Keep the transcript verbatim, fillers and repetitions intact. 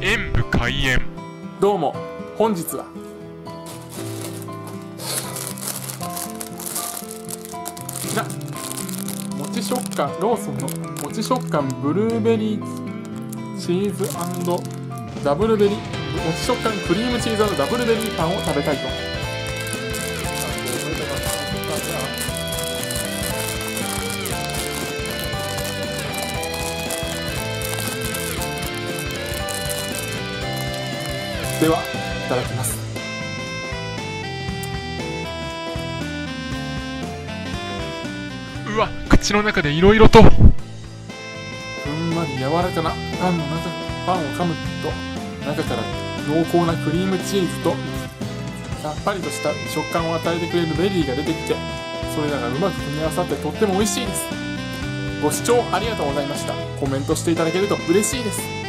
演舞開演。どうも、本日はこちらもち食感ローソンのもち食感ブルーベリーチーズ&ダブルベリーもち食感クリームチーズ&ダブルベリーパンを食べたいと思います。では、いただきます。うわ、口の中でいろいろとふんわり柔らかなパンの中、パンを噛むと中から濃厚なクリームチーズとさっぱりとした食感を与えてくれるベリーが出てきて、それらがうまく組み合わさってとっても美味しいです。ご視聴ありがとうございました。コメントしていただけると嬉しいです。